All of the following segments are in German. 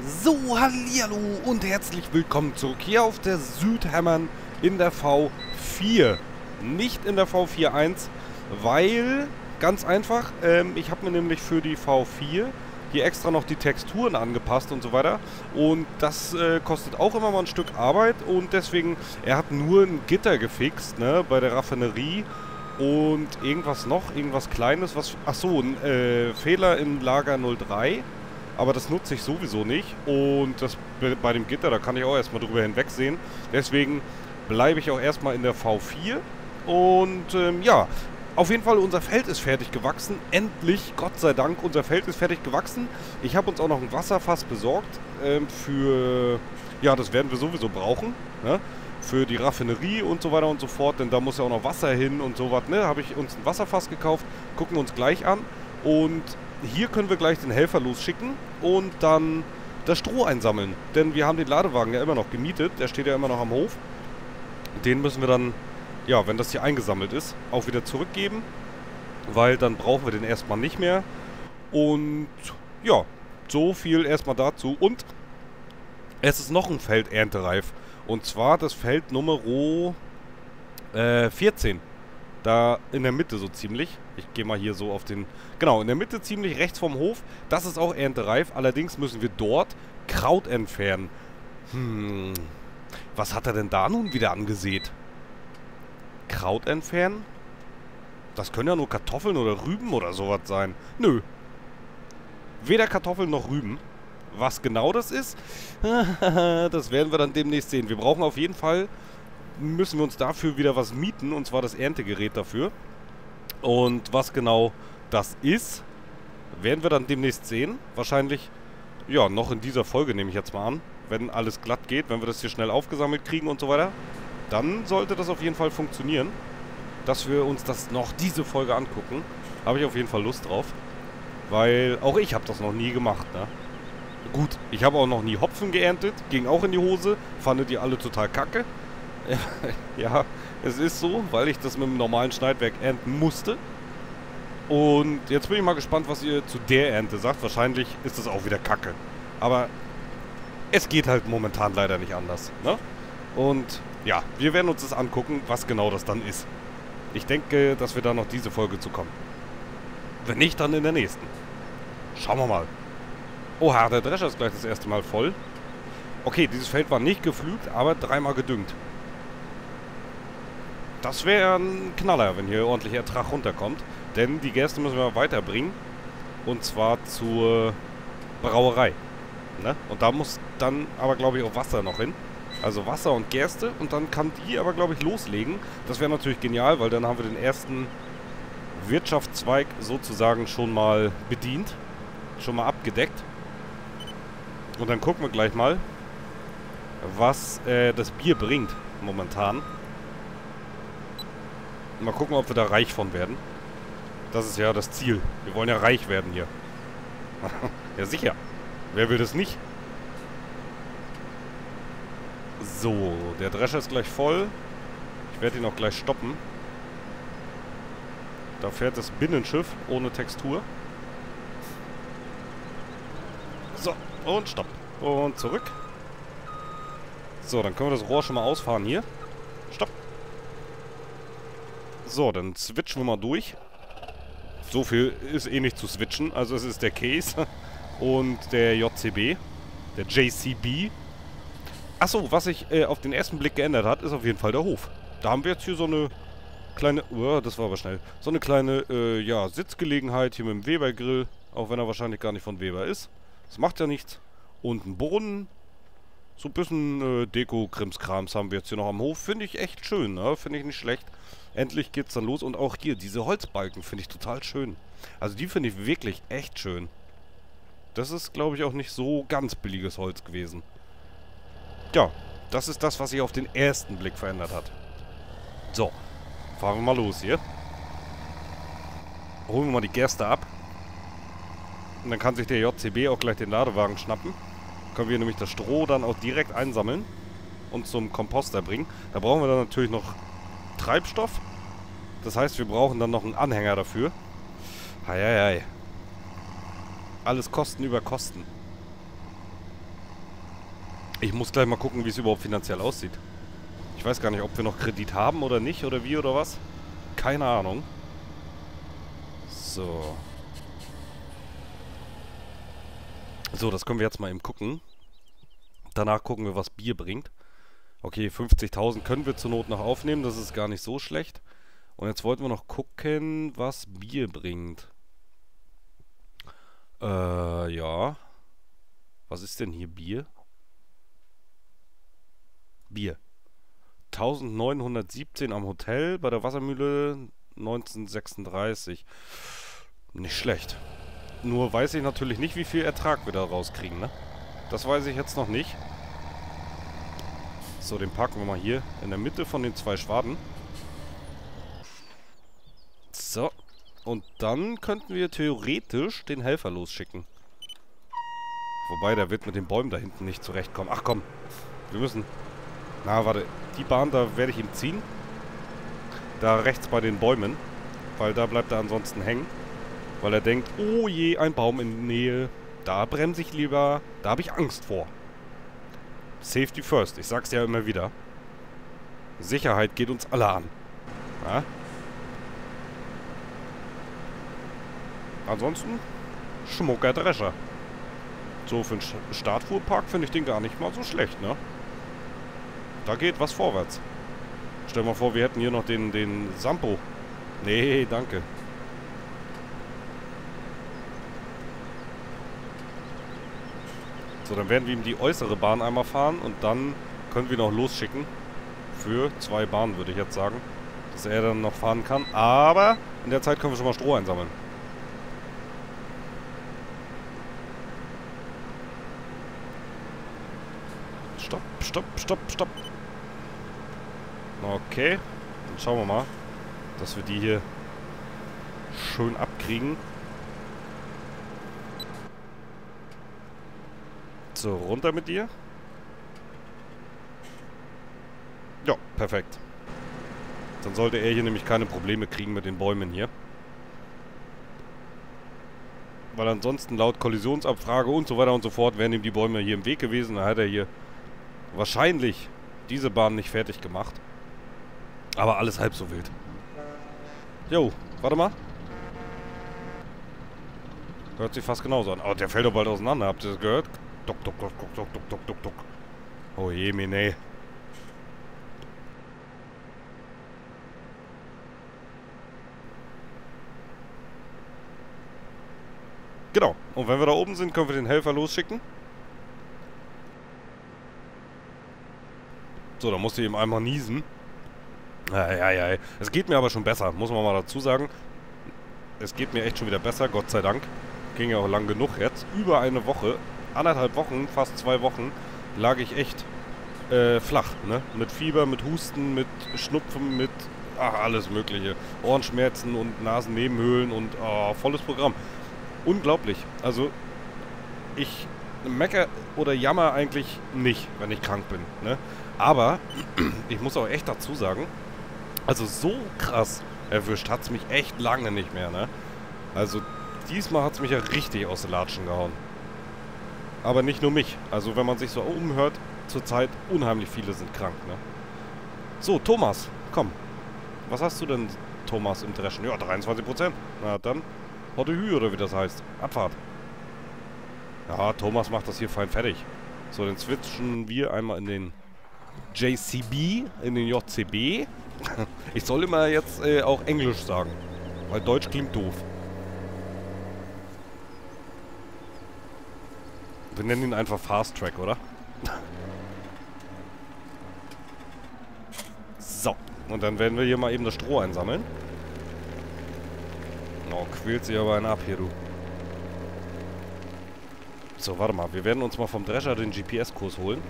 So, hallihallo und herzlich willkommen zurück hier auf der Suedhemmern in der V4. Nicht in der V4.1, weil, ganz einfach, ich habe mir nämlich für die V4 hier extra noch die Texturen angepasst und so weiter. Und das kostet auch immer mal ein Stück Arbeit und deswegen, er hat nur ein Gitter gefixt, ne, bei der Raffinerie. Und irgendwas noch, irgendwas Kleines, was... Achso, ein Fehler im Lager 03. Aber das nutze ich sowieso nicht. Und das bei dem Gitter, da kann ich auch erstmal drüber hinwegsehen. Deswegen bleibe ich auch erstmal in der V4. Und ja, auf jeden Fall, unser Feld ist fertig gewachsen. Endlich, Gott sei Dank, unser Feld ist fertig gewachsen. Ich habe uns auch noch ein Wasserfass besorgt. Für... Ja, das werden wir sowieso brauchen, ne? Für die Raffinerie und so weiter und so fort, denn da muss ja auch noch Wasser hin und sowas, ne? Habe ich uns ein Wasserfass gekauft, gucken wir uns gleich an. Und hier können wir gleich den Helfer losschicken und dann das Stroh einsammeln, denn wir haben den Ladewagen ja immer noch gemietet, der steht ja immer noch am Hof. Den müssen wir dann, ja, wenn das hier eingesammelt ist, auch wieder zurückgeben, weil dann brauchen wir den erstmal nicht mehr. Und ja, so viel erstmal dazu. Und es ist noch ein Feld erntereif. Und zwar das Feld Nummer 14. Da in der Mitte so ziemlich. Ich gehe mal hier so auf den... Genau, in der Mitte ziemlich rechts vom Hof. Das ist auch erntereif. Allerdings müssen wir dort Kraut entfernen. Hm. Was hat er denn da nun wieder angesät? Kraut entfernen? Das können ja nur Kartoffeln oder Rüben oder sowas sein. Nö. Weder Kartoffeln noch Rüben. Was genau das ist, das werden wir dann demnächst sehen. Wir brauchen auf jeden Fall, müssen wir uns dafür wieder was mieten, und zwar das Erntegerät dafür. Und was genau das ist, werden wir dann demnächst sehen. Wahrscheinlich, ja, noch in dieser Folge, nehme ich jetzt mal an. Wenn alles glatt geht, wenn wir das hier schnell aufgesammelt kriegen und so weiter, dann sollte das auf jeden Fall funktionieren, dass wir uns das noch diese Folge angucken. Habe ich auf jeden Fall Lust drauf, weil auch ich habe das noch nie gemacht, ne? Gut, ich habe auch noch nie Hopfen geerntet, ging auch in die Hose, fandet ihr alle total kacke. Ja, es ist so, weil ich das mit dem normalen Schneidwerk ernten musste. Und jetzt bin ich mal gespannt, was ihr zu der Ernte sagt. Wahrscheinlich ist das auch wieder kacke. Aber es geht halt momentan leider nicht anders, ne? Und ja, wir werden uns das angucken, was genau das dann ist. Ich denke, dass wir da noch diese Folge zu kommen. Wenn nicht, dann in der nächsten. Schauen wir mal. Oha, der Drescher ist gleich das erste Mal voll. Okay, dieses Feld war nicht gepflügt, aber dreimal gedüngt. Das wäre ein Knaller, wenn hier ordentlich Ertrag runterkommt. Denn die Gerste müssen wir weiterbringen. Und zwar zur Brauerei. Ne? Und da muss dann aber, glaube ich, auch Wasser noch hin. Also Wasser und Gerste. Und dann kann die aber, glaube ich, loslegen. Das wäre natürlich genial, weil dann haben wir den ersten Wirtschaftszweig sozusagen schon mal bedient. Schon mal abgedeckt. Und dann gucken wir gleich mal, was das Bier bringt momentan. Mal gucken, ob wir da reich von werden. Das ist ja das Ziel. Wir wollen ja reich werden hier. Ja, sicher. Wer will das nicht? So, der Drescher ist gleich voll. Ich werde ihn auch gleich stoppen. Da fährt das Binnenschiff ohne Textur. So. Und stopp. Und zurück. So, dann können wir das Rohr schon mal ausfahren hier. Stopp. So, dann switchen wir mal durch. So viel ist eh nicht zu switchen. Also es ist der Case und der JCB. Der JCB. Achso, was sich auf den ersten Blick geändert hat, ist auf jeden Fall der Hof. Da haben wir jetzt hier so eine kleine... Oh, das war aber schnell. So eine kleine ja, Sitzgelegenheit hier mit dem Weber-Grill. Auch wenn er wahrscheinlich gar nicht von Weber ist. Das macht ja nichts. Und ein Brunnen. So ein bisschen Deko-Krimskrams haben wir jetzt hier noch am Hof. Finde ich echt schön, ne? Finde ich nicht schlecht. Endlich geht's dann los. Und auch hier, diese Holzbalken finde ich total schön. Also die finde ich wirklich echt schön. Das ist, glaube ich, auch nicht so ganz billiges Holz gewesen. Ja, das ist das, was sich auf den ersten Blick verändert hat. So, fahren wir mal los hier. Holen wir mal die Gerste ab. Und dann kann sich der JCB auch gleich den Ladewagen schnappen. Können wir nämlich das Stroh dann auch direkt einsammeln und zum Komposter bringen. Da brauchen wir dann natürlich noch Treibstoff. Das heißt, wir brauchen dann noch einen Anhänger dafür. Heieiei. Alles Kosten über Kosten. Ich muss gleich mal gucken, wie es überhaupt finanziell aussieht. Ich weiß gar nicht, ob wir noch Kredit haben oder nicht, oder wie, oder was. Keine Ahnung. So. So, das können wir jetzt mal eben gucken. Danach gucken wir, was Bier bringt. Okay, 50.000 können wir zur Not noch aufnehmen. Das ist gar nicht so schlecht. Und jetzt wollten wir noch gucken, was Bier bringt. Ja. Was ist denn hier Bier? Bier. 1917 am Hotel, bei der Wassermühle 1936. Nicht schlecht. Nur weiß ich natürlich nicht, wie viel Ertrag wir da rauskriegen, ne? Das weiß ich jetzt noch nicht. So, den parken wir mal hier in der Mitte von den zwei Schwaden. So. Und dann könnten wir theoretisch den Helfer losschicken. Wobei, der wird mit den Bäumen da hinten nicht zurechtkommen. Ach komm, wir müssen... Na, warte. Die Bahn, da werde ich ihm ziehen. Da rechts bei den Bäumen. Weil da bleibt er ansonsten hängen. Weil er denkt, oh je, ein Baum in der Nähe. Da bremse ich lieber. Da habe ich Angst vor. Safety first. Ich sag's ja immer wieder. Sicherheit geht uns alle an. Ja? Ansonsten Schmucker Drescher. So, für einen Startfuhrpark finde ich den gar nicht mal so schlecht, ne? Da geht was vorwärts. Stell mal vor, wir hätten hier noch den Sampo. Nee, danke. So, dann werden wir ihm die äußere Bahn einmal fahren und dann können wir noch losschicken. Für zwei Bahnen, würde ich jetzt sagen. Dass er dann noch fahren kann. Aber in der Zeit können wir schon mal Stroh einsammeln. Stopp, stopp, stopp, stopp. Okay, dann schauen wir mal, dass wir die hier schön abkriegen. So, runter mit dir. Ja, perfekt. Dann sollte er hier nämlich keine Probleme kriegen mit den Bäumen hier. Weil ansonsten laut Kollisionsabfrage und so weiter und so fort wären ihm die Bäume hier im Weg gewesen. Dann hat er hier wahrscheinlich diese Bahn nicht fertig gemacht. Aber alles halb so wild. Jo, warte mal. Hört sich fast genauso an. Oh, der fällt doch bald auseinander. Habt ihr das gehört? Duck, duck, duck, duck, duck, duck, duck, duck. Oh je, mene. Genau. Und wenn wir da oben sind, können wir den Helfer losschicken. So, da musst du eben einmal niesen. Eieiei. Es geht mir aber schon besser, muss man mal dazu sagen. Es geht mir echt schon wieder besser, Gott sei Dank. Ging ja auch lang genug jetzt. Über eine Woche, anderthalb Wochen, fast 2 Wochen, lag ich echt flach, ne? Mit Fieber, mit Husten, mit Schnupfen, mit alles mögliche. Ohrenschmerzen und Nasennebenhöhlen und volles Programm. Unglaublich. Also, ich mecker oder jammer eigentlich nicht, wenn ich krank bin, ne? Aber, ich muss auch echt dazu sagen, also so krass erwischt hat es mich echt lange nicht mehr, ne? Also diesmal hat es mich ja richtig aus den Latschen gehauen. Aber nicht nur mich. Also wenn man sich so umhört, zurzeit unheimlich viele sind krank, ne? So, Thomas, komm. Was hast du denn, Thomas, im Dreschen? Ja, 23%. Na dann, Hotte Hü, oder wie das heißt. Abfahrt. Ja, Thomas macht das hier fein fertig. So, dann switchen wir einmal in den JCB, in den JCB. Ich soll immer jetzt auch Englisch sagen, weil Deutsch klingt doof. Wir nennen ihn einfach Fast Track, oder? So, und dann werden wir hier mal eben das Stroh einsammeln. Oh, quält sich aber einen ab hier, du. So, warte mal, wir werden uns mal vom Drescher den GPS-Kurs holen.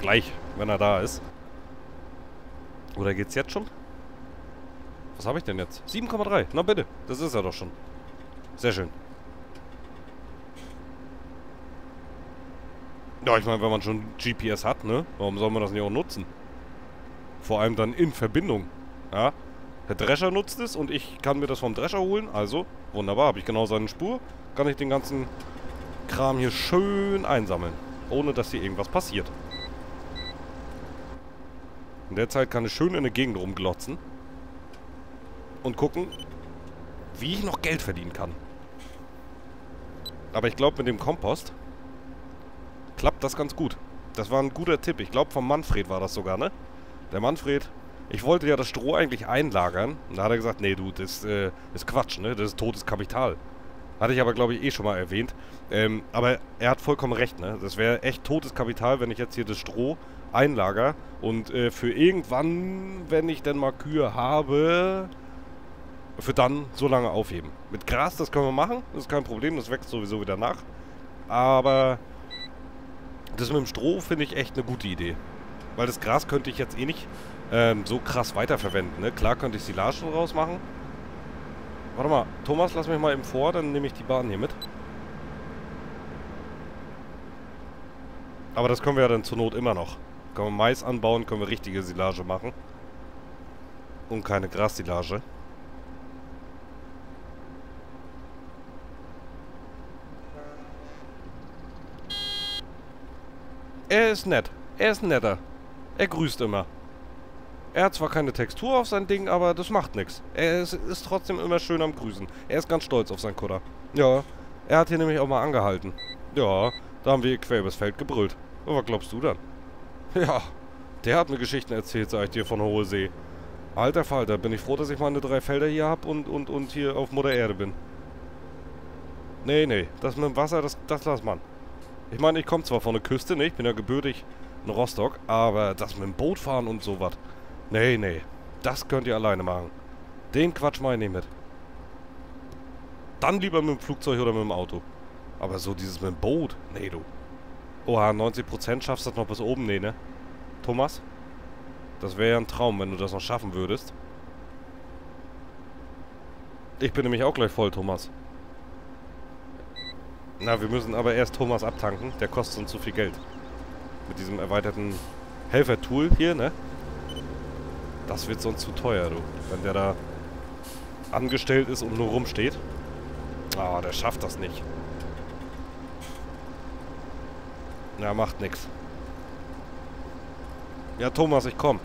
Gleich, wenn er da ist. Oder geht's jetzt schon? Was habe ich denn jetzt? 7,3. Na bitte, das ist er doch schon. Sehr schön. Ja, ich meine, wenn man schon GPS hat, ne? Warum soll man das nicht auch nutzen? Vor allem dann in Verbindung. Ja? Der Drescher nutzt es und ich kann mir das vom Drescher holen. Also, wunderbar, habe ich genau seine Spur. Kann ich den ganzen Kram hier schön einsammeln, ohne dass hier irgendwas passiert. In der Zeit kann ich schön in der Gegend rumglotzen und gucken, wie ich noch Geld verdienen kann. Aber ich glaube, mit dem Kompost klappt das ganz gut. Das war ein guter Tipp. Ich glaube, vom Manfred war das sogar, ne? Der Manfred, ich wollte ja das Stroh eigentlich einlagern. Und da hat er gesagt, nee, du, das ist Quatsch, ne? Das ist totes Kapital. Hatte ich aber, glaube ich, eh schon mal erwähnt. Aber er hat vollkommen recht, ne? Das wäre echt totes Kapital, wenn ich jetzt hier das Stroh einlager. Und für irgendwann, wenn ich denn mal Kühe habe, für dann so lange aufheben. Mit Gras, das können wir machen. Das ist kein Problem, das wächst sowieso wieder nach. Aber das mit dem Stroh finde ich echt eine gute Idee. Weil das Gras könnte ich jetzt eh nicht so krass weiterverwenden, ne? Klar könnte ich Silage draus machen. Warte mal, Thomas, lass mich mal eben vor, dann nehme ich die Bahn hier mit. Aber das können wir ja dann zur Not immer noch. Können wir Mais anbauen, können wir richtige Silage machen. Und keine Grassilage. Er ist nett. Er ist ein netter. Er grüßt immer. Er hat zwar keine Textur auf sein Ding, aber das macht nichts. Er ist trotzdem immer schön am Grüßen. Er ist ganz stolz auf sein Kutter. Ja, er hat hier nämlich auch mal angehalten. Ja, da haben wir quer übers Feld gebrüllt. Aber was glaubst du dann? Ja, der hat mir Geschichten erzählt, sag ich dir, von Hohe See. Alter Falter, bin ich froh, dass ich meine 3 Felder hier hab und hier auf Mutter Erde bin. Nee, nee, das mit dem Wasser, das lass man. Ich meine, ich komme zwar von der Küste, ne? Ich bin ja gebürtig in Rostock, aber das mit dem Boot fahren und sowas. Nee, nee. Das könnt ihr alleine machen. Den Quatsch meine ich nicht mit. Dann lieber mit dem Flugzeug oder mit dem Auto. Aber so dieses mit dem Boot. Nee, du. Oha, 90% schaffst du das noch bis oben, nee, ne? Thomas? Das wäre ja ein Traum, wenn du das noch schaffen würdest. Ich bin nämlich auch gleich voll, Thomas. Na, wir müssen aber erst Thomas abtanken. Der kostet uns zu viel Geld. Mit diesem erweiterten Helfer-Tool hier, ne? Das wird sonst zu teuer, du. Wenn der da angestellt ist und nur rumsteht. Ah, der schafft das nicht. Na, macht nix. Ja, Thomas, ich komm.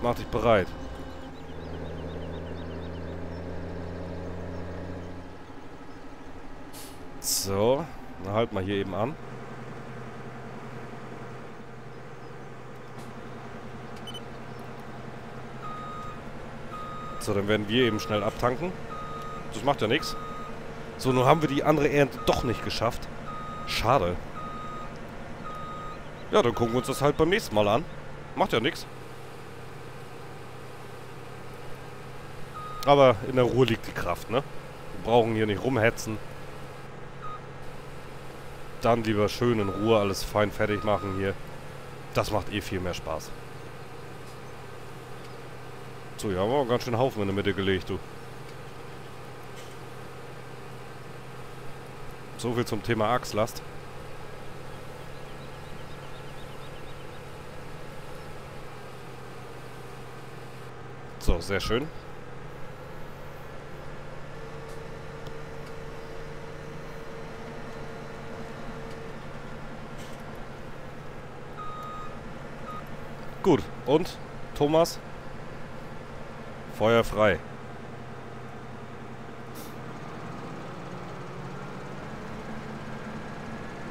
Mach dich bereit. So, dann halt mal hier eben an. So, dann werden wir eben schnell abtanken. Das macht ja nichts. So, nun haben wir die andere Ernte doch nicht geschafft. Schade. Ja, dann gucken wir uns das halt beim nächsten Mal an. Macht ja nichts. Aber in der Ruhe liegt die Kraft, ne? Wir brauchen hier nicht rumhetzen. Dann lieber schön in Ruhe alles fein fertig machen hier. Das macht eh viel mehr Spaß. So, ja, war ganz schön Haufen in der Mitte gelegt, du. So viel zum Thema Achslast. So, sehr schön. Gut, und Thomas? Feuer frei.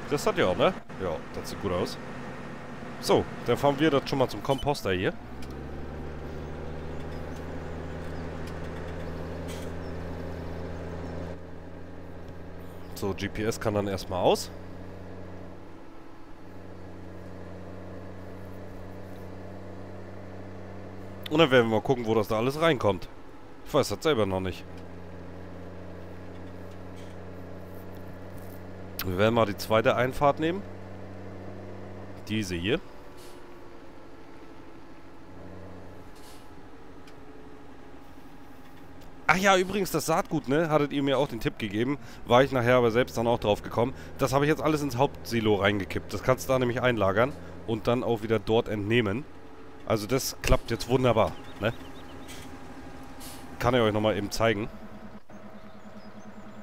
Das hat ja auch, ne? Ja, das sieht gut aus. So, dann fahren wir das schon mal zum Komposter hier. So, GPS kann dann erstmal aus. Und dann werden wir mal gucken, wo das da alles reinkommt. Ich weiß das selber noch nicht. Wir werden mal die zweite Einfahrt nehmen. Diese hier. Ach ja, übrigens, das Saatgut, ne? Hattet ihr mir auch den Tipp gegeben. War ich nachher aber selbst dann auch drauf gekommen. Das habe ich jetzt alles ins Hauptsilo reingekippt. Das kannst du da nämlich einlagern und dann auch wieder dort entnehmen. Also das klappt jetzt wunderbar, ne? Kann ich euch nochmal eben zeigen.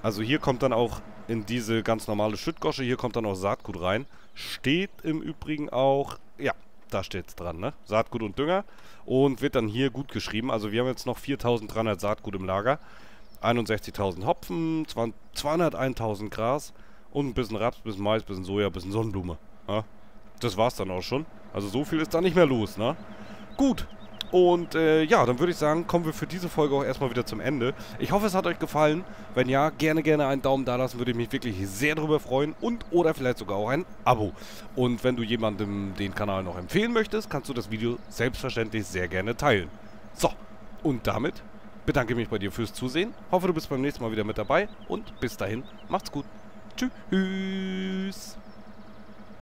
Also hier kommt dann auch in diese ganz normale Schüttgosche, hier kommt dann auch Saatgut rein. Steht im Übrigen auch, ja, da steht es dran, ne? Saatgut und Dünger. Und wird dann hier gut geschrieben. Also wir haben jetzt noch 4.300 Saatgut im Lager. 61.000 Hopfen, 201.000 Gras und ein bisschen Raps, ein bisschen Mais, ein bisschen Soja, ein bisschen Sonnenblume. Ja? Das war's dann auch schon. Also so viel ist da nicht mehr los, ne? Gut. Und ja, dann würde ich sagen, kommen wir für diese Folge auch erstmal wieder zum Ende. Ich hoffe, es hat euch gefallen. Wenn ja, gerne einen Daumen da lassen, würde ich mich wirklich sehr drüber freuen. Und oder vielleicht sogar auch ein Abo. Und wenn du jemandem den Kanal noch empfehlen möchtest, kannst du das Video selbstverständlich sehr gerne teilen. So, und damit bedanke mich bei dir fürs Zusehen. Hoffe, du bist beim nächsten Mal wieder mit dabei. Und bis dahin, macht's gut. Tschüss.